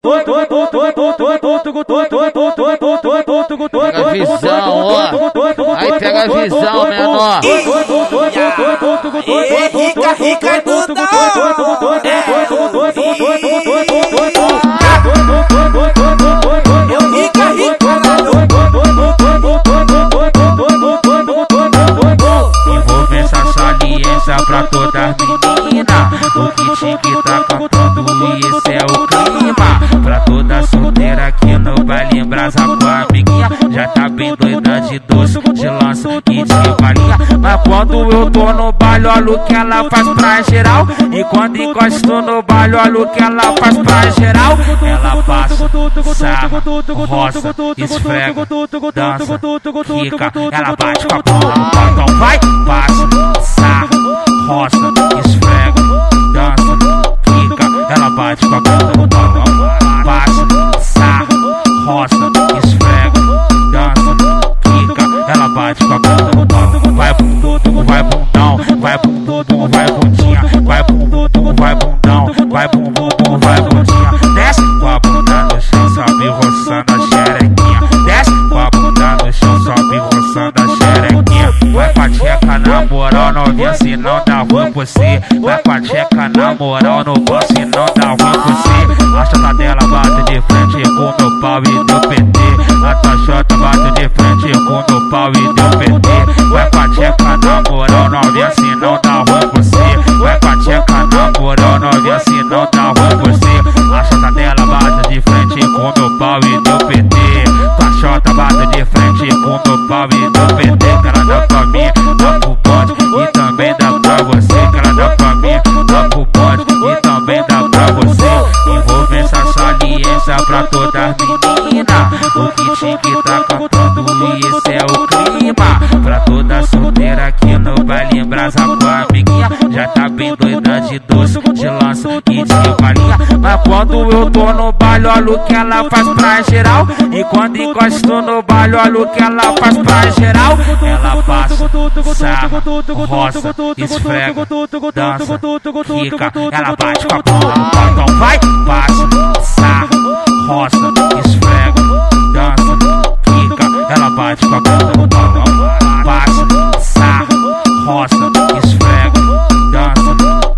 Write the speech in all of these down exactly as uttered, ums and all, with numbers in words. Pega a visão, ó. Aí pega a visão, menor. Rica, rica, tudo. Eu vou ver essa saliência pra todas as meninas. O kit que tá cantando e esse é o clima. Pra toda solteira aqui no baile em brasa com a amiguinha. Já tá bem doida de doce, de lança e de malinha. Mas quando eu tô no baile, olha o que ela faz pra geral. E quando encosto no baile, olha o que ela faz pra geral. Ela passa, sarra, roça, esfrega, dança, quica. Ela bate com a porra no botão, vai, passa, sarra, roça, esfrega, dança, quica. Ela bate com a porra no botão. Passa, sarra, roça, esfrega, dança, quica. Ela bate com a bunda no pau. Vai bundão, vai bundão, vai bundão, vai bundinha. Vai bundão, vai bundão, vai bundão, vai bundinha. Desce com a bunda no chão, sobe roçando a xerequinha. Desce com a bunda no chão, sobe roçando a xerequinha. Vai pra tcheca na moral, novinha, se não dá ruim por si. Vai pra tcheca na moral, no banco, se não dá ruim por si. A chota dela bate de frente com meu pau e do P T. A tua chota bate de frente com meu pau e do P T. Vai pra tcheca na moral, novinha, se não dá ruim por si. Vai pra tcheca na moral, novinha, se não dá ruim por si. A chota dela bate de frente com meu pau e do P T. Tua chota bate de frente com meu pau e do P T. Ela dá pra mim, dá pro bonde e também dá pra você. Ela dá pra mim, dá pro bonde e também dá pra você. Envolvência, saliência pra todas as meninas. O kit que tá cantando e esse é o clima. Pra toda solteira aqui no baile em brasa com a amiguinha. Já tá bem doida de doce, de lança e de malinha. Mas quando eu tô no baile, olha o que ela faz pra geral. E quando encosto no baile, olha o que ela faz pra geral. Ela passa, sarra, roça, esfrega, dança, quica. Ela bate com a porra no botão, vai, passa, sarra, roça, esfrega, dança,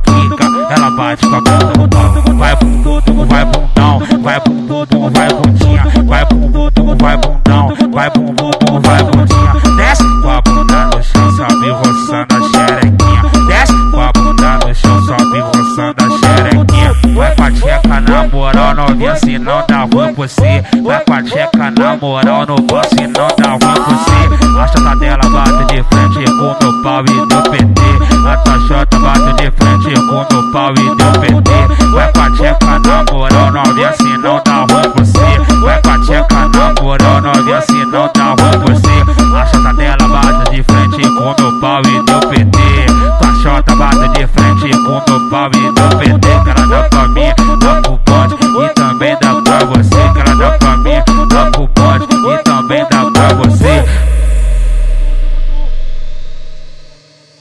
quica. Ela bate com a porra no botão, passa, sarra, roça, esfrega, dança, quica. Ela bate com a porra no botão, vai bundão, vai bundão, vai bundão, vai bundinha, vai bundão, vai bundão, vai bundão, vai bundinha. Desce com a bunda no chão, sobe roçando a xerequinha. Desce com a bunda no chão, sobe roçando a xerequinha. Vai pra tcheca na moral, novinha, se não dá ruim por si. Vai pra tcheca na moral, no banco, se não dá ruim por si. A chota dela bate de frente com meu pau e do P T. A tua chota bate de frente com meu pau e do P T. Vai pra tcheca na moral, novinha, se não dá ruim por si. Vai pra tcheca na moral, novinha, se não dá ruim por si. A chota dela bate de frente com meu pau e do P T. Tua chota bate de frente com meu pau e do P T.